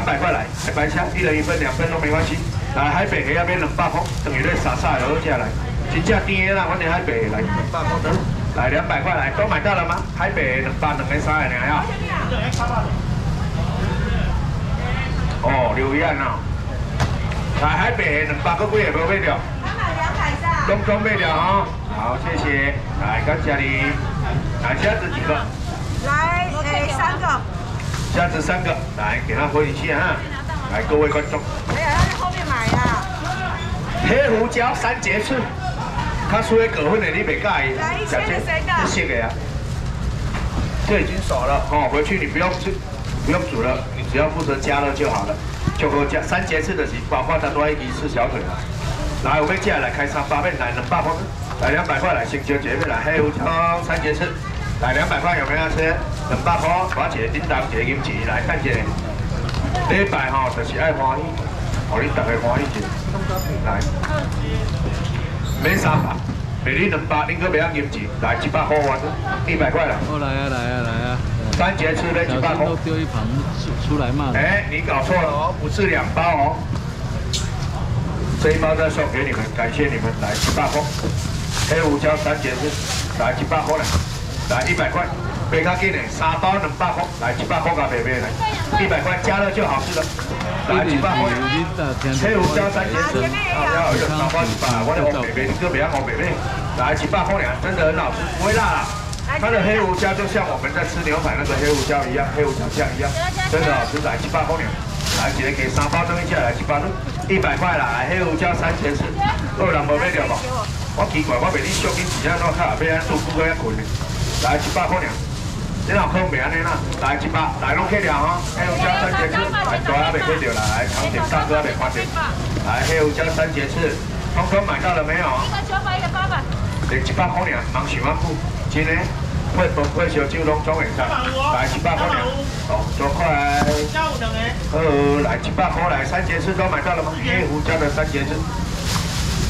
200块来，白虾一人一份，2份都没关系。来海北虾那边200块，等于在傻傻的下来，真正甜的啦，反正海北来200块等，来200块来，都买到了吗？海北200、200、300的呀。哦，留言哦。来海北200个贵也无卖掉。200、200。总卖掉哦。好，谢谢。来，感谢你。来虾子几个？来，3个。 下次3个，来给他回一下哈，来各位观众。哎呀，他在后面买啦。黑胡椒3节刺，他说的葛粉的你别介意。来一些是谁的？这些的呀。这已经熟了哦，回去你不用煮了，你只要负责加热就好了。就给我加3节刺的，包括他多一只小腿啊。来，我们接下来开300面，来200块，来200块来，星球姐妹来黑胡椒3节刺。 来200块有没有吃？200块，我一个叮当，一个金钱来看一下。礼拜吼，就是爱欢喜，互恁大家欢喜一下。来，免300，卖你200，恁搁袂晓金钱，来100块完，100块来。好来啊来啊来啊！3节刺的100块。都丢一盆出来嘛。哎，你搞错了哦，不是2包哦。这一包再送给你们，感谢你们，来100块。黑胡椒3节刺，来100块来。 来100块，别较紧嘞，3包200块，来100块加白白来，100块加热就好吃了。来100块，黑胡椒3节刺，要有2包100，我来红白白，你哥别红白白，来100块两，真的很好吃，不会辣。它的黑胡椒就像我们在吃牛排那个黑胡椒一样，黑胡椒酱一样，真的好吃。来100块两，来姐给3包蒸一下，来100块，100块来黑胡椒3节刺，有人无买着无？我奇怪，我卖你小金子啊，我靠，变安做古个遐困嘞。 来100块两，你老公袂安尼啦，来100，来拢去了吼。黑胡椒3节刺，来大阿袂去掉啦，来长点大哥袂看点。来黑胡椒3节刺，通通买到了没有？1个900，1个800。连100块两，忙想啊久，真诶，配饭配烧酒拢总会得。来100块两，哦，多快。下午等诶。来100块来，3节刺都买到了吗？黑胡椒的3节刺。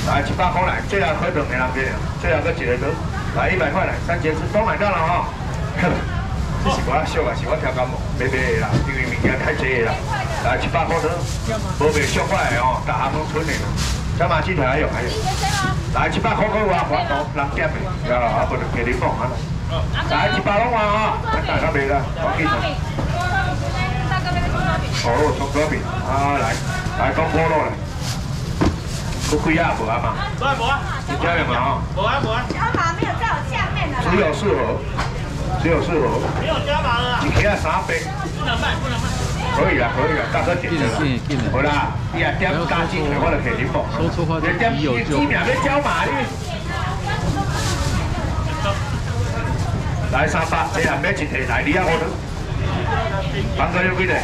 来100块来，最后可等没人给了，最后个几个都。 来100块来，3节刺都买到了哈。这是我俗啊，是我挑感冒，袂袂啦，因为物件太济啦。来100块的，无袂俗块的哦，大行拢存的。小马鸡腿还有。来100块够啊，我讲6点的，对啦，啊不能给你放啊。来100拢完啊，大家袂啦，我记住。哦，葱抓饼啊，来讲菠萝来。 不亏啊，无啊嘛，你家有没有？无啊。加码没有在我下面的。只有4盒。没有加码了。你给他3杯。不能卖。可以啦，可以啦，大哥点的啦。好啦，你啊点加进去，我就给你放。说错话，你点你名要加码哩。来300，你啊买一提来，你啊我等。房哥有几多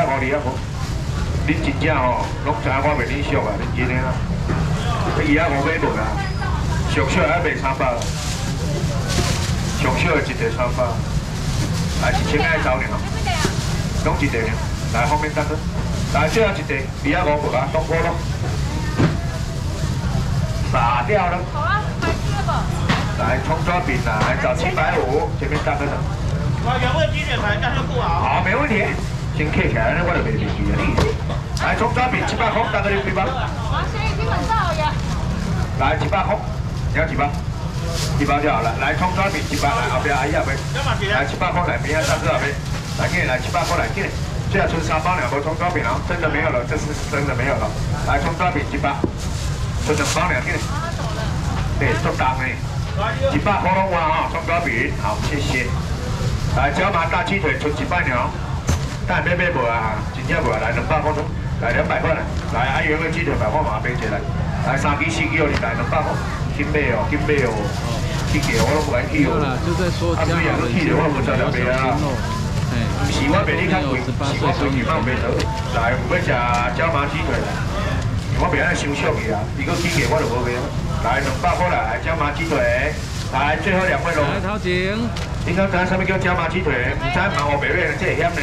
？2啊5。 恁真正吼，拢知我袂恁俗啊，恁真诶啦。2啊5买落啊，上少还卖300，上少诶一袋300，来1000块走了，拢一袋了。来后面等等，来最后一袋2啊5无啊，当锅咯，炸掉了。好啊，买这个。来葱抓饼啊，来找750，前面等等。我原味鸡腿排干就够啊。好，没问题。 先客起来，我就袂袂记啊！来，葱抓饼100块，大哥你几包？我先已经很少呀。来100块，你要几包？1包就好了。来，葱抓饼100，来后边阿姨阿妹，来100块来，明天大哥阿妹，来给你来100块来给你。这要存3包两包葱抓饼了，真的没有了，这是真的没有了。来，葱抓饼1包，存2包两给你。对，做大呢。100块拢完啊，葱抓饼，好，谢谢。来，椒麻大鸡腿存100两。 但买买无啊，真正无啊，来200块钟，来200块来，来阿元个鸡腿排我嘛买一来，来3支4支哦，你来200块，金买哦，金买哦，去给我拢买去哦。就在说家里的去的话，我才来买啊。哎，是我买你较贵，是我自己放买倒。来，唔要食椒麻鸡腿，我袂安收俗去啊，你搁去给我就无买啊。来200块来，椒麻鸡腿，来最后2位咯。来头前，你讲知啥物叫椒麻鸡腿？唔知蛮我白买，这会险呢。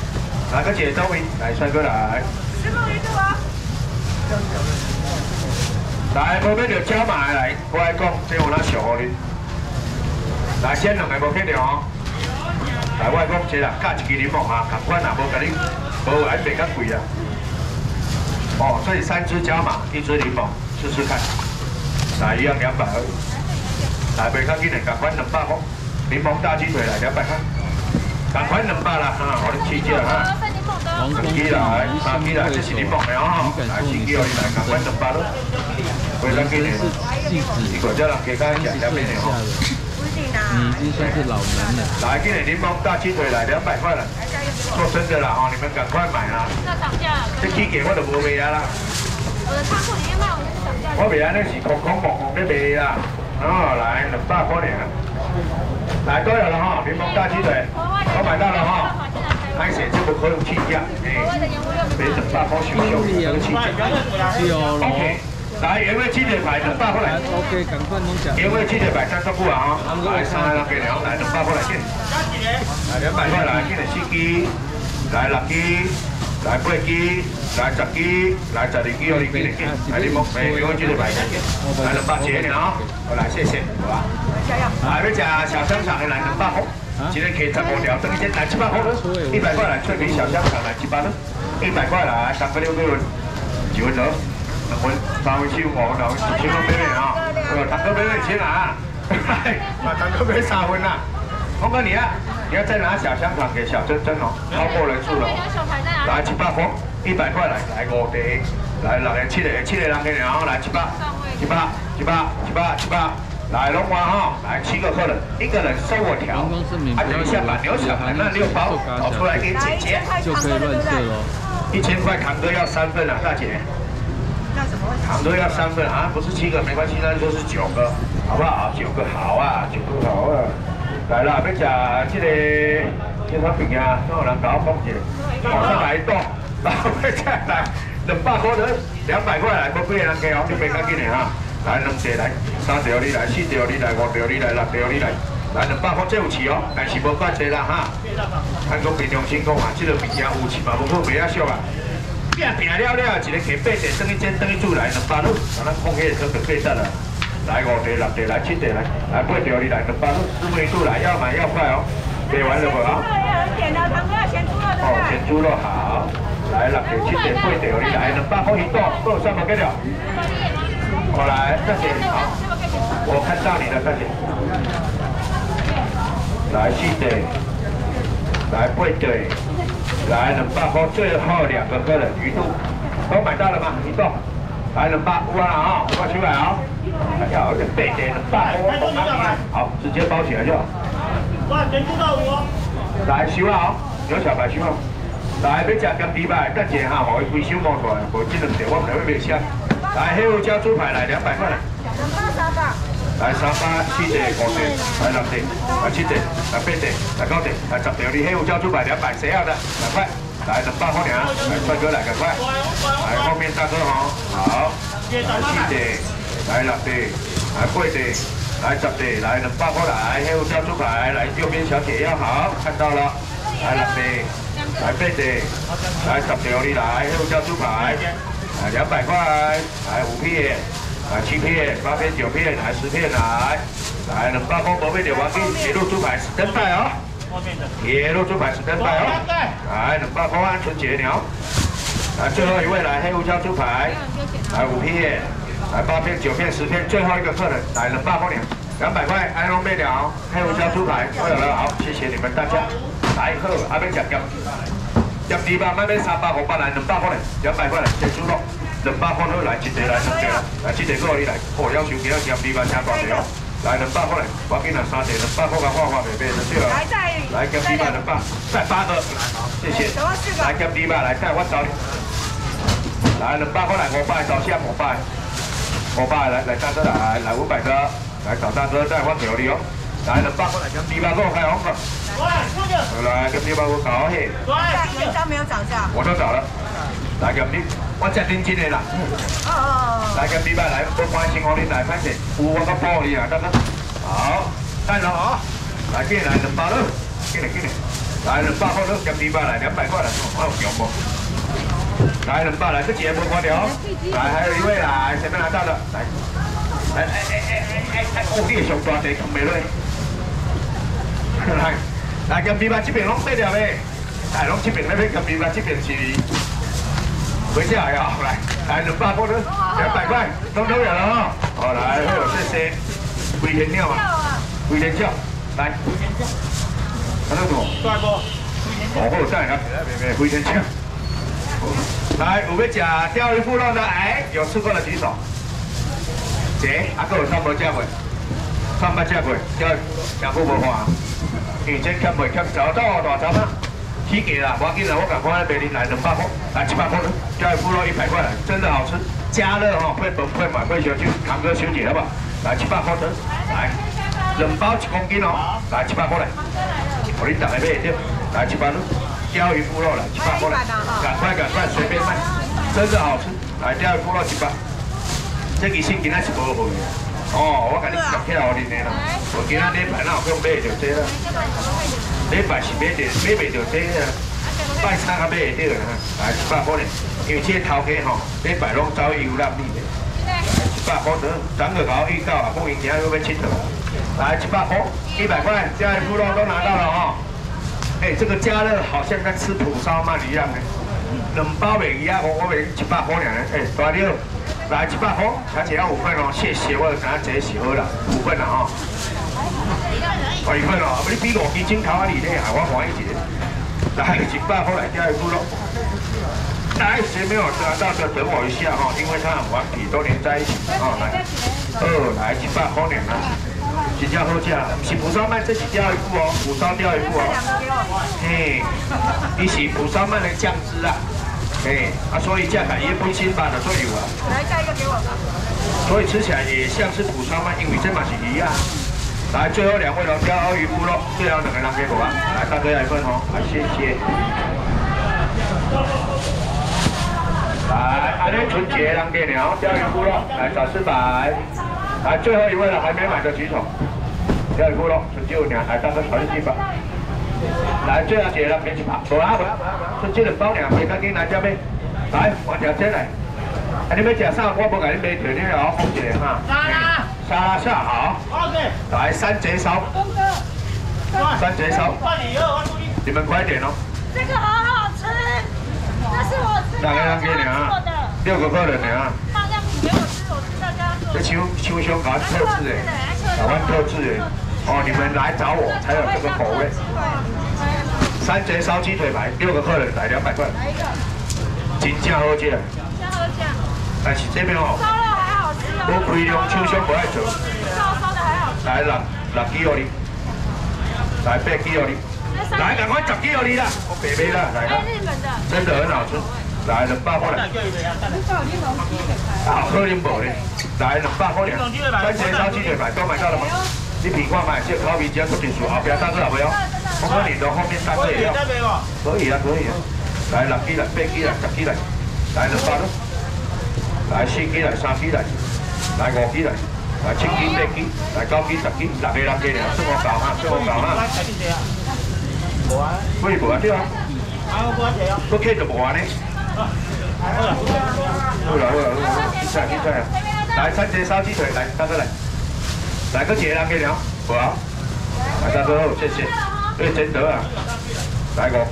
哪个姐周明？来，帅哥来。师傅，你做啊？来，无要着加码来，我来讲，这有哪上好哩？来，先两个无去了哦。 来，我讲这啦，加一支柠檬啊，同款啊，无甲你，无安袂较贵啦。哦，所以三支加码，一支柠檬，试试看。来，一样200。来，袂较紧嘞，同款200块。柠檬大鸡腿来200块，同款200啦，哈，我你试下哈。鸡来，啊鸡来，这是柠檬的哦，来鸡鸡哦，来同款200咯。袂较紧嘞，一个叫人加加食两面的哦。 你已经算是老人了。来，今天柠檬大鸡腿来200块了。说真的啦，哦，你们赶快买啦。要涨价了。这鸡给我都无卖啊啦。我的仓库里面卖，我就是涨价。我卖啊，那是空空蒙蒙的卖啦。哦，来200块呢。来对了哈，柠檬大鸡腿，我买到了哈。而且这个可以起价，哎，别200块收收，能起价。OK。 来，因为鸡腿排200块来 ，OK， 赶快弄起来。因为鸡腿排30块啊，来3人给2，来200块来先。来200块来，今日4支，来6支，来8支，来10支，来12支哦，今日先。来你莫买，因为鸡腿排先。来200块呢啊，好来，谢谢，好吧。来，要吃小香肠的来200块，今天可以15条，等一天来700块了，100块来脆皮小香肠来700了，100块来3个6个人，9折。 3分、4分、5分、6分、7分，妹妹啊，堂哥妹妹先拿，把堂哥妹3分啦。峰哥你啊，你要再拿小香肠给小珍珍哦，超过人数了。来700块，100块来，来5个，来6个、7个、7个人给你啊，来700、700、700、700，来龙华哈，来7个客人，1个人15条，啊等一下把牛小排那6包搞出来给姐姐，就可以乱吃了。1000块，堂哥要3份啊，大姐。 糖都要3份啊，不是7个没关系，那就是9个，好不好？9个好啊，9个好啊。来啦，要吃这个饼啊，都有人搞我讲一下，往上来一道，然后要吃来200块的，200块来，不贵人给哦，你别客气嘞哈。来2条来，3条你来，4条你来，5条你来，6条你来，来200块最有钱哦，但是无怪济啦哈。咱讲平常心讲啊，这个物件有钱嘛，不过袂遐俗啊。 饼饼了了，一个给8个，等于煎等于煮来200块，咱空气可能变淡了。来5个、6个、来7个来，来8条你来200块，4分2来，要买要快哦。给完了不啊？点了，他们要咸猪肉对不对？哦，咸猪肉好。来6个、7个、8条你来200块一道，够算不够了？我来，大姐好，我看到你了，大姐。来7个，来8个。 来200块，最后2个客人鱼肚都买到了吗？鱼肚来200块了啊，我去买啊！哎呀，200块，好，直接包起来就好。哇，全部到我。来收啊！有小白收啊！来，要吃咸猪排，等一下吼，规手摸出来，无这2条我来要卖吃。来，黑胡椒猪排来200块来。200、300。来300、4个、5个，来6个，来7个，来8个，来9个，来10条的黑胡椒猪排200，谁要的？200块，来200块两，来帅哥来200块，来后面大哥哦，好，来7个，来6个，来8个，来10个，来200块来黑胡椒猪排，来右边小姐要好，看到了，来6个，来8个，来10条的来黑胡椒猪排，来200块，来5片。 来7片、8片、9片，来10片来，来200块宝贝，我给铁路猪排10灯带哦，铁路猪排10灯带哦，来200块安全节鸟，来最后一位来黑胡椒猪排，来5片，来8片、9片、10片，最后一个客人来200块两，200块安龙贝鸟黑胡椒猪排，各位好，谢谢你们大家，来客阿边讲讲，讲第八那边300、500来200块嘞，200块嘞，先猪肉。 200块好来，1个来2个啦，来7个过你来，哦，要求比较咸，你嘛请大条，来200块来，我给拿3个，200块甲花白白就对了。来再，来咸猪肉200，再8个，谢谢。来咸猪肉来，再我找你。来200块来，500找下500，500来来大哥来，来500个，来找大哥再我找你哦。来200块来咸猪肉够开红个。来，来咸猪肉我搞嘿。来，你都没有涨价。我都找了。来咸你，我接恁真个啦。来咸你，来，我关心我恁来歹势，有我甲保你啊，得得。好，来了啊，来进来两包了，进来进来，来两包好了，咸你包来200块了，我有强不？ 来，人吧，来，这节目关掉。来，还有一位来，前面拿到了，来，哎，哦，你上大地扛袂落。来，来，跟尾巴这边拢对了呗。来，拢这边那边跟尾巴这边是，回家呀，来，来，人吧，过来，200块，拢收了了。好，来，好，谢谢。龟田鸟嘛，龟田鸟，来，龟田鸟，看到没？帅不？哦，好帅啊，龟田鸟。 来，有要食鲷鱼腐肉的，哎，有吃过的举手。姐，阿哥有三无食过，三捌食过，钓钓久无看。以前欠袂欠早到大早啊，起价啦，我今日我赶快卖恁来200块，来700块，钓鱼腐肉100块，真的好吃。加热吼，快本快买快小姐，堂哥小姐好不好？来700块的，来，2包1公斤哦，来700块来，我恁大家买对，来700块。 鲷鱼腐肉了，700过来，赶快赶快，随便卖，真是好吃。来，鲷鱼腐肉700，这个新今仔是无货的。哦，我甲你讲起来，我认得啦。我今仔礼拜哪有去买着这啦？礼拜是买着，买袂着这啦。拜三才买会着啦。来，700块嘞，因为这头家吼，礼拜拢走游览哩。700块得，咱个搞预告啊，不然今仔要佚佗。来，700块，100块，鲷鱼腐肉都拿到了哈。 哎，这个加热好像跟吃土烧鳗一样哎，2包每一样，我每700块两人，哎，大六，来700块，而且要5份哦，谢谢，我拿这些好了，5份了哈，5份哦，你比5斤头啊里内啊，我欢喜些，来700块来钓一猪肉，来谁没有拿到的等我一下哈，因为它很顽皮，都连在一起啊，来，来700块两人。 比较好价，是蒲烧鳗自己钓一副哦，蒲烧钓一副哦。嘿，你是蒲烧鳗的酱汁啊？嘿，啊，所以价格也不新版的都有啊。来加一个给我吧。所以吃起来也像是蒲烧鳗，因为这嘛是鱼啊。来，最后2位了，钓鱼腐肉，最后2个人给我啊。来，大哥来一份哦，啊，谢谢。来，阿玲纯洁人给了，钓鱼腐肉，来找400。 来，最后一位了，还没买的举手。钓鱼腐肉，春节有两，来当个团聚吧。来，最后一个别去跑，走啊走啊！春节两包两，别赶紧来这边。来，我吃这来。啊，你们吃啥？我不给你买甜的哦，好些哈。沙拉下好。来3节烧。3节烧。你们快点哦。这个好好吃，这是我吃的。大家给你啊，6个客人你啊。大家给我吃，我吃大家。 这秋香搞特制哎，台湾特制哎，哦，你们来找我才有这个口味。3节烧鸡腿排，6个客人来200块，真正好吃。但是这边哦，烧肉还好吃哦。我开量秋香不爱做，烧的还好吃。来6支哦你，来8支哦你，来赶快10支哦你啦，我白买啦，来。哎，日本的，真的很好吃。 来200块嘞，好喝点无嘞？来200块嘞，3节烧鸡腿排都买到了吗？你品看买这烤皮只要出点数，后边单子好不要？我看你到后面单子也要。可以啊，可以啊。来6支来，8支来，10支来，来200块，来4支来，3支来，来5支来，来7支8支，来9支10支，6个了，算我搞哈，算我搞哈。喂，无啊对啊。啊，我无啊。我客就无啊嘞。 好啦，一下，来3节烧鸡腿，来大哥来，来个节啦，给了，好啊，来大哥好，谢谢，对，真得啊，来5支，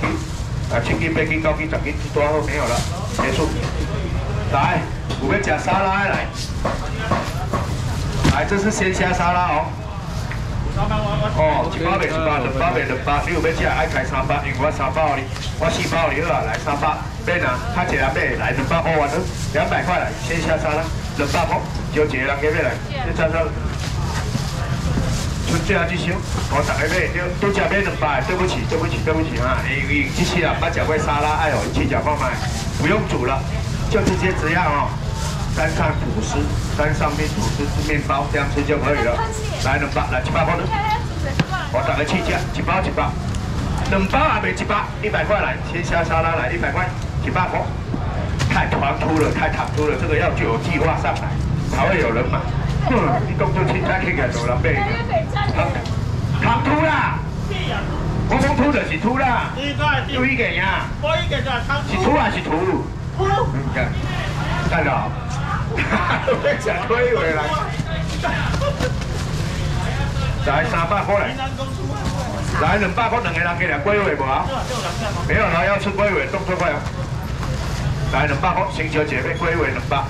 来7支、8支、9支、10支，多好没有了，结束，来，我们讲沙拉来，来这是鲜虾沙拉哦，哦，1包卖18，2包卖18，你有要吃爱开3包，因为我3包哩，我4包哩好啊，来3包。 对呐，他一人买来200块完了，200块来，先下沙拉，200块，就一个人给买来，这沙拉，春节啊，这些，我大家买，都吃买200，对不起，对不起，对不起啊，你这些啊，捌吃过沙拉，哎呦，去吃看卖，不用煮了，就直接这样哦，沾上吐司，沾上面吐司吃面包，这样吃就可以了。来200，来700块的，我大家去吃，1包1包，2包也卖100，100块来，先下沙拉来100块。 100块，太狂突了，太唐突了，这个要有计划上来才会有人买。你讲出凊彩去个做人买个，唐突啦！我讲突就是突啦，有一个呀，是突还是突路？看到，我在讲推回来，来300块嘞。 来200块，两个人给2龟尾无啊？没有人要吃龟尾，动作快啊！来200块，星球姐妹龟尾200，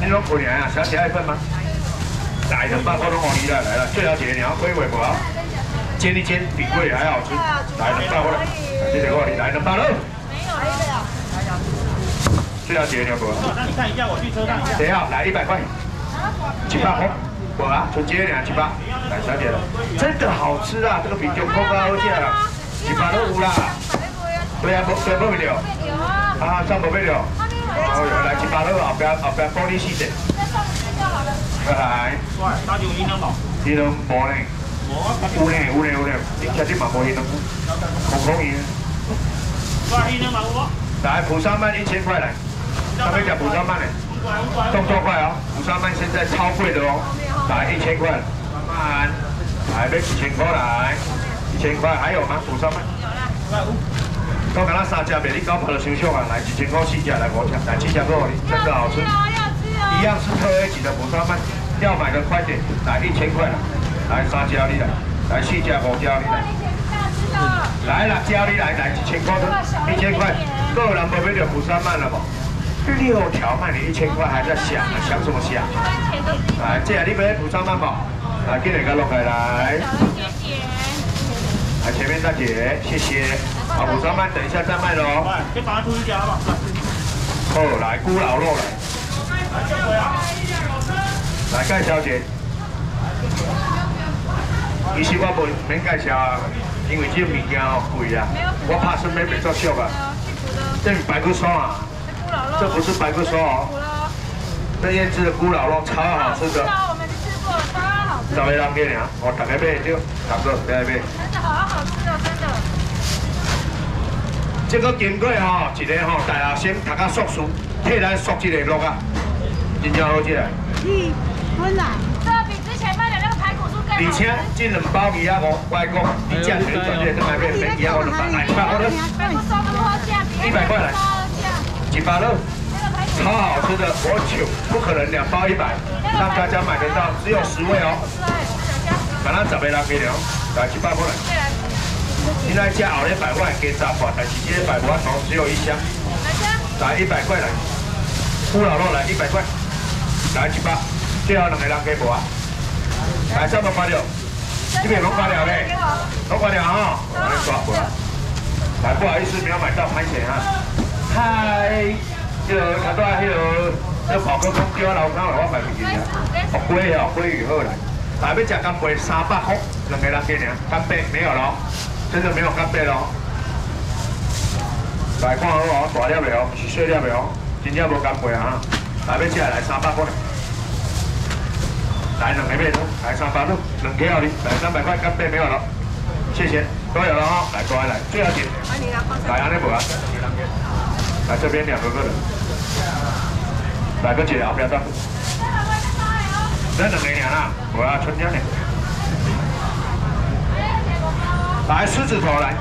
你拢过年啊？小姐爱分吗？来200块拢往你来来了，最小姐你要龟尾无啊？煎一煎比龟尾还好吃。来200块了，谢谢各位，来200喽。没有黑的啊。最小姐你要不？那你看一下，我去车上一下。谁要？来100块，700块。 我啊，纯洁278，来小姐了，真的好吃啊！这个比较空啊，好吃啊，200都有啦。对啊，不卖了。啊，上不卖了。哦哟，来200都后边玻璃细的。来。那就一两包。一两包呢？有呢，而且你嘛可以弄，空空伊。来一两包不？来釜山鳗1000块来，他们讲釜山鳗呢，动作快哦，釜山鳗现在超贵的哦。 来1000块，慢慢，来买1000块来，1000块还有吗？釜山鳗，我给他3只卖，你900就收收啊！来1000块4只，来5只，来7只够了，真的好吃。一样是特 A 级的釜山鳗，要买的快点，来1000块了，来3只你来，来4只5只你来，来6只你来，来1000块的，1000块，够人不买着釜山鳗了不？ 6条卖你1000块，还在想啊？想什么想？来，这下你买釜山鳗不？来，给人家弄开来。来，前面大姐，谢谢。啊，釜山鳗等一下再卖喽。先把它出一家吧。后来咕老肉了。来，介绍姐。其实我免介绍啊，因为这物件哦贵啊，我怕是买袂作俗啊。这是排骨酥啊。 这不是白骨酥哦，这燕子的咕老肉超好吃的。我们吃过，超好吃。找个人给你啊，我打开背就打个背背。真的好好吃哦，真的。这个经过吼，一个吼大学生读到硕士，替咱硕一个落啊，真正好吃。嗯，真的。这比之前卖的那个排骨酥更好。而且这2包鱼啊，我讲你价钱转对，这买卖便宜啊，我200块了。排骨酥那么好吃，100块来。 100肉，超好吃的，我求不可能2包100，让大家买得到，只有10位哦。把那10个人给了，来100块来。现在加熬100块给10块，但是这100块头只有1箱。来100块来，咕老肉来100块，来100，最后2个人给我。来380，这边拢发了嘞，拢发了哈，我来抓过来。来，不好意思，没有买到，拍钱啊。 嗨，迄个较早迄个，迄跑哥讲叫我老汤来，我卖袂起啊。哦，龟哦，龟鱼好来。来要食干贝300块，2个人给你啊。干贝没有了，真的没有干贝了。来看好哦，大粒的哦，是细粒的哦，真正无干贝啊。来要食来300块，来2个贝，来300块，2个哦你，来300块干贝没有了，谢谢，都有了哦，来过来，最要紧，来安尼无啊。 来这边2个人，来个姐啊，不要站。这2个人啊，我要春江的。来狮子头来，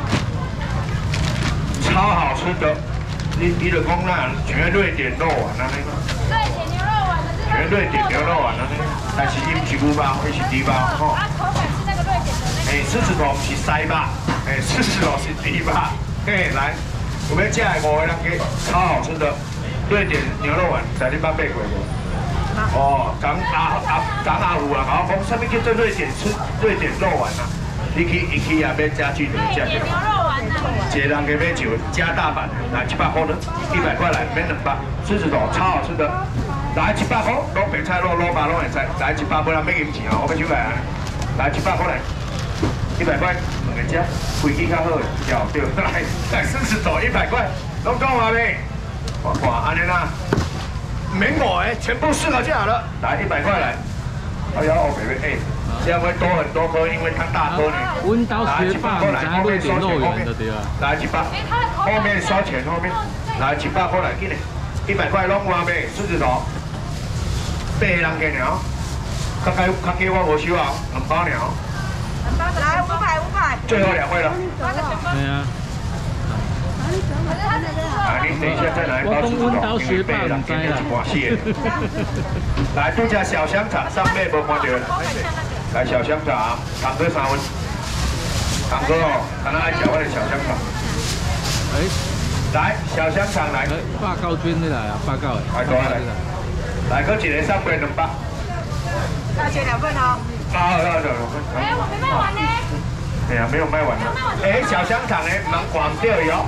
超好吃的。你的公那全瑞典肉丸啊，那个。全瑞典牛肉丸啊，那个。但是伊不是牛包，伊是猪包吼。哎，狮子头不是塞吧？哎，狮子头是猪吧？哎，来。 我们家5个人给，超好吃的，瑞典牛肉丸，在你捌买过无？哦，讲阿虎啊，我讲什么叫做瑞典吃瑞典肉丸啊？你去也买家具的，家具。一人给买酒，加大版，来700块的，100块来，免200，狮子头超好吃的，来700块，卤白菜、卤肉包、卤白菜，来700，不然免银钱哦，我要收来，来700块来，100块。 人家规矩较好，了对，来40朵100块，拢讲话未？我看安尼啦，免我哎，全部4个就好了。来100块来，哎呀，我妹妹哎，这样会多很多颗，因为它大颗呢。温刀学霸来，后面收钱，后面来100，后面收钱，后面来100块来，进来， 100块拢我买，狮子头，8个人给了，较给我无收啊，2包了。来500。最后2位了。对啊。啊，你等一下再来包狮子头，因为8个人给了100块。来，这家小香肠上面无看到了。来小香肠，堂哥3分。堂哥哦，看他爱吃我的小香肠。哎。 来，小香肠来，八九卷的来啊，8九的，来过来，来个一个3杯2包，大姐2份哦，2份。哎，我没卖完呢。哎呀，没有卖完呢。哎，小香肠呢，蛮广掉哟。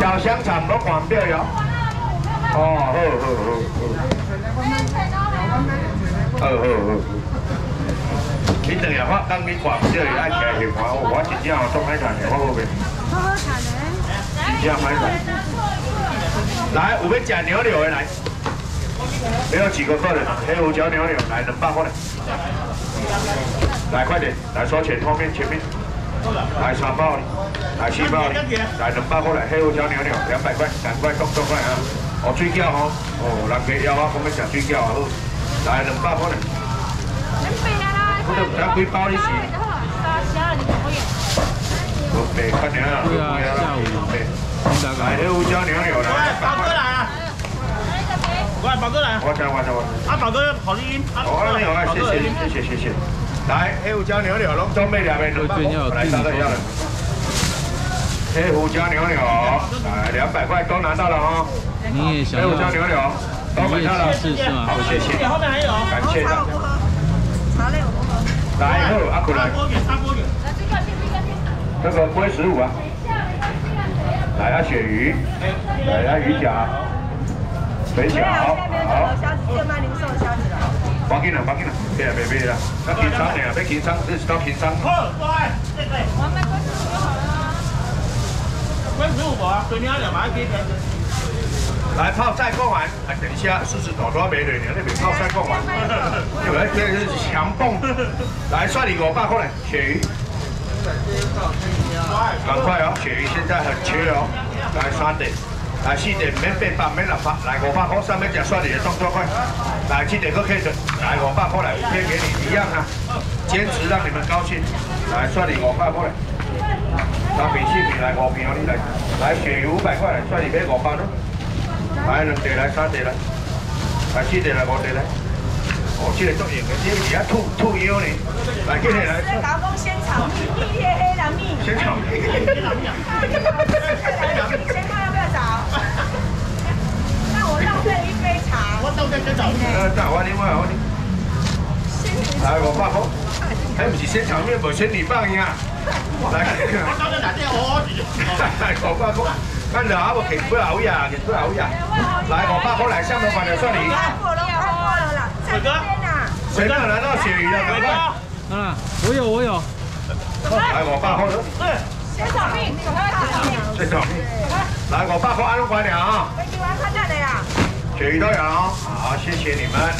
小香肠蛮广掉哟。哦，好。 你等下我等你逛这里爱吃的话，我真正做歹赚的，我好袂。好好赚的。真正歹赚。来，有要吃牛柳的来。没有几个客人，黑胡椒牛柳来2包过来。来快点，来收钱，后面前面。来3包，来4包，来2包过来，黑胡椒牛柳200块，赶快动啊！哦，水饺哦，哦，人家要我，我们吃水饺啊，好。来2包过来。 咱几包利息？200，看你啊，200。来，黑胡椒牛柳来。宝哥来啊！喂，宝哥来。我。啊，宝哥好声音。好啊，好啊，谢谢。来，黑胡椒牛柳，拢装备2枚，来拿到要了。黑胡椒牛柳，来200块都拿到了哈。你也想要？黑胡椒牛柳都买到了，好，谢谢。后面还有，感谢大家。 来，好，阿哥来。来这个龟15啊。来啊，鳕鱼。来啊，鱼饺。水饺。好。放进来，放进来，别啦，要轻松点，别轻松，日子都轻松。好，过来，这个。我卖龟15就好了。龟15无啊，对面阿两买几个？来泡菜过完，哎，等一下，狮子头多没得，你那边泡菜过完。 这是强泵，来算你500过来，鳕鱼，赶快哦，鳕鱼现在很缺哦，来3点，来4点，免800，免600，来500块，上面讲算你的动作快，来7点个 K 的，来500过来，5天给你一样啊，坚持让你们高兴，来算你500过来，到4平来5平哦，你来，来鳕鱼500块来，算你买500咯，来2点来3点来，来7点来5点来。 哦，这个作用的，这个是啊吐腰呢，来，今日来。这搞讲仙草蜜，蜜贴黑人蜜。仙草蜜。1000块要不要找？那我浪费1杯茶。我浪费1杯茶。那我另外我。来500块。还不是仙草蜜，无仙女棒呀。来。我搞到哪点哦？来500块。干了，我给不熬夜，给不熬夜。来500块，来下面放点蒜泥。 伟哥，谁让来到鳕鱼了？伟哥，啊，我有。来500块了。先找命，先找命。来500块，安拢关了啊。我今晚看到的呀。鳕鱼都有，好，谢谢你们。